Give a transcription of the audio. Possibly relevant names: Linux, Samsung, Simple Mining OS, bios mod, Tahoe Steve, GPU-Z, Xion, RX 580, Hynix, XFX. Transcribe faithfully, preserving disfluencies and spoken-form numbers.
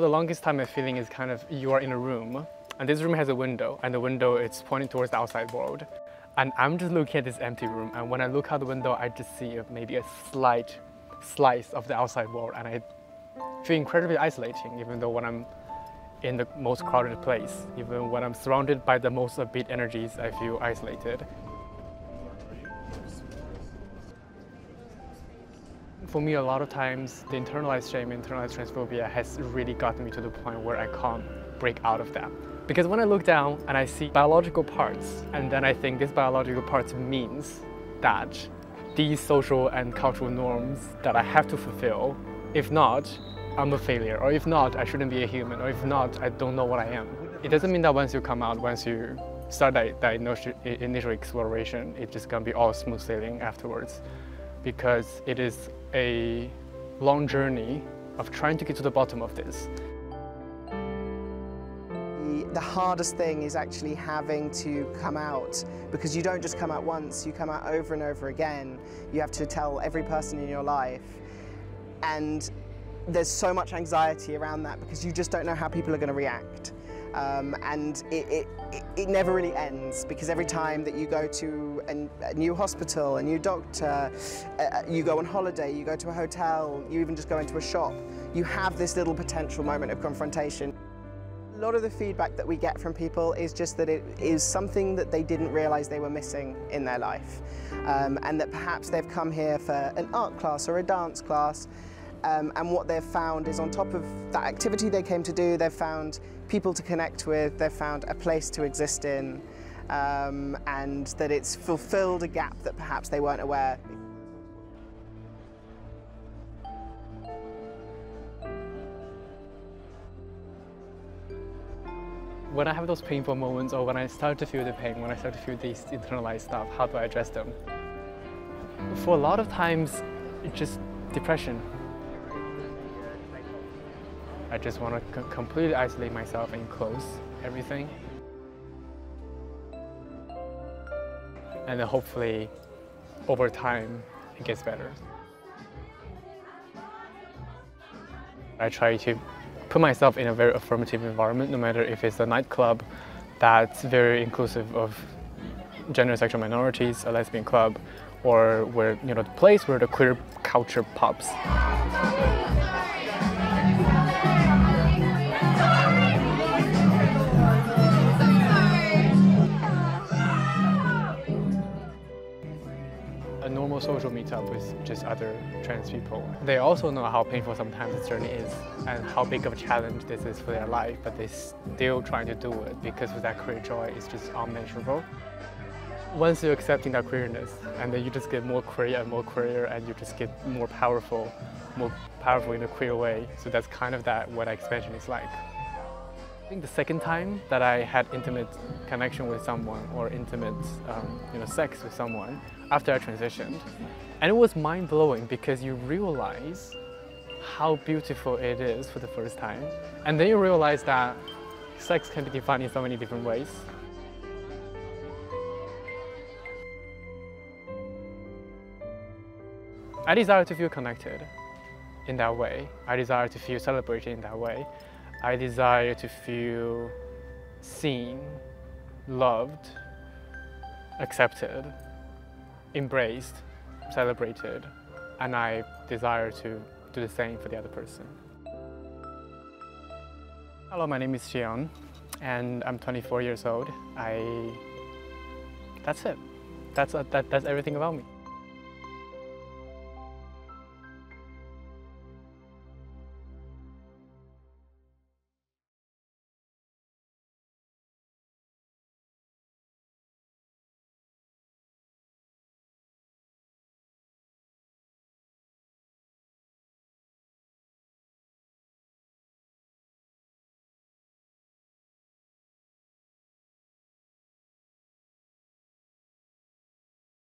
For the longest time, my feeling is kind of you are in a room, and this room has a window, and the window is pointing towards the outside world. And I'm just looking at this empty room, and when I look out the window, I just see maybe a slight slice of the outside world, and I feel incredibly isolating, even though when I'm in the most crowded place, even when I'm surrounded by the most upbeat energies, I feel isolated. For me, a lot of times, the internalized shame, internalized transphobia has really gotten me to the point where I can't break out of that. Because when I look down and I see biological parts, and then I think this biological parts means that these social and cultural norms that I have to fulfill, if not, I'm a failure, or if not, I shouldn't be a human, or if not, I don't know what I am. It doesn't mean that once you come out, once you start that, that initial exploration, it's just gonna be all smooth sailing afterwards. Because it is a long journey of trying to get to the bottom of this. The hardest thing is actually having to come out, because you don't just come out once, you come out over and over again. You have to tell every person in your life. And there's so much anxiety around that because you just don't know how people are going to react. Um, and it, it, it never really ends, because every time that you go to a, a new hospital, a new doctor, uh, you go on holiday, you go to a hotel, you even just go into a shop, you have this little potential moment of confrontation. A lot of the feedback that we get from people is just that it is something that they didn't realize they were missing in their life, um, and that perhaps they've come here for an art class or a dance class. Um, and what they've found is, on top of that activity they came to do, they've found people to connect with, they've found a place to exist in, um, and that it's fulfilled a gap that perhaps they weren't aware. When I have those painful moments, or when I start to feel the pain, when I start to feel these internalized stuff, how do I address them? For a lot of times, it's just depression. I just want to completely isolate myself and close everything. And then hopefully, over time, it gets better. I try to put myself in a very affirmative environment, no matter if it's a nightclub that's very inclusive of gender and sexual minorities, a lesbian club, or where, you know, the place where the queer culture pops. Social meetup with just other trans people. They also know how painful sometimes this journey is and how big of a challenge this is for their life, but they're still trying to do it because with that queer joy, it's just unmeasurable. Once you're accepting that queerness, and then you just get more queer and more queer, and you just get more powerful, more powerful in a queer way. So that's kind of that what expansion is like. I think the second time that I had intimate connection with someone, or intimate um, you know, sex with someone, after I transitioned. And it was mind-blowing because you realize how beautiful it is for the first time. And then you realize that sex can be defined in so many different ways. I desire to feel connected in that way. I desire to feel celebrated in that way. I desire to feel seen, loved, accepted, embraced, celebrated, and I desire to do the same for the other person. Hello, my name is Xion, and I'm twenty-four years old. I... That's it. That's, that, that's everything about me.